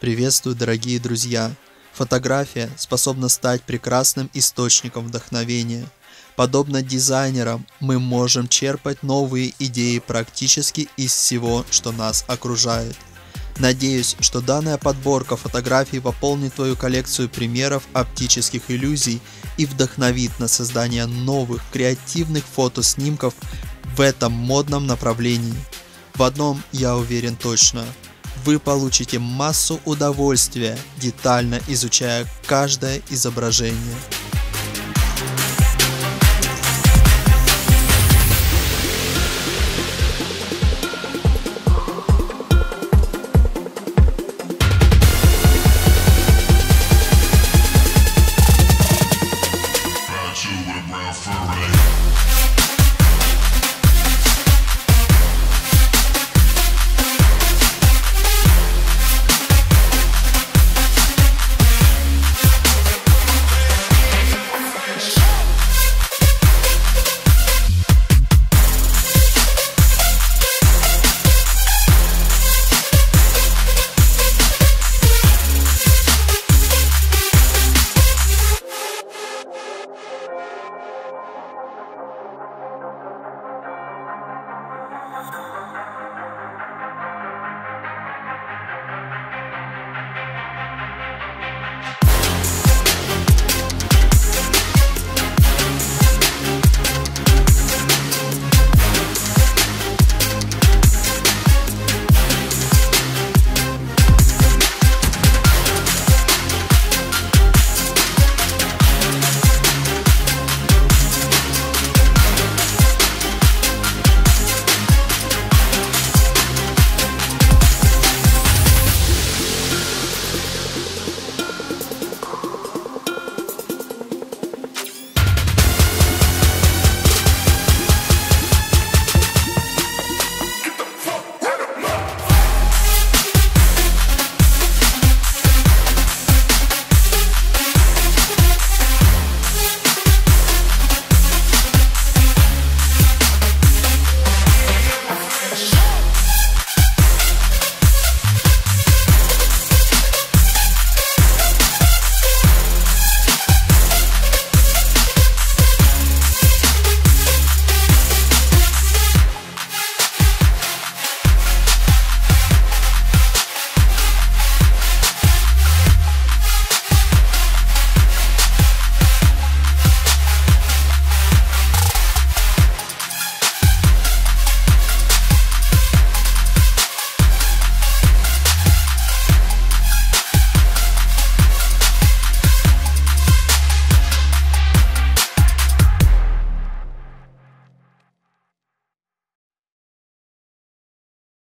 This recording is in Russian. Приветствую, дорогие друзья! Фотография способна стать прекрасным источником вдохновения. Подобно дизайнерам, мы можем черпать новые идеи практически из всего, что нас окружает. Надеюсь, что данная подборка фотографий пополнит твою коллекцию примеров оптических иллюзий и вдохновит на создание новых креативных фотоснимков в этом модном направлении. В одном я уверен точно. Вы получите массу удовольствия, детально изучая каждое изображение.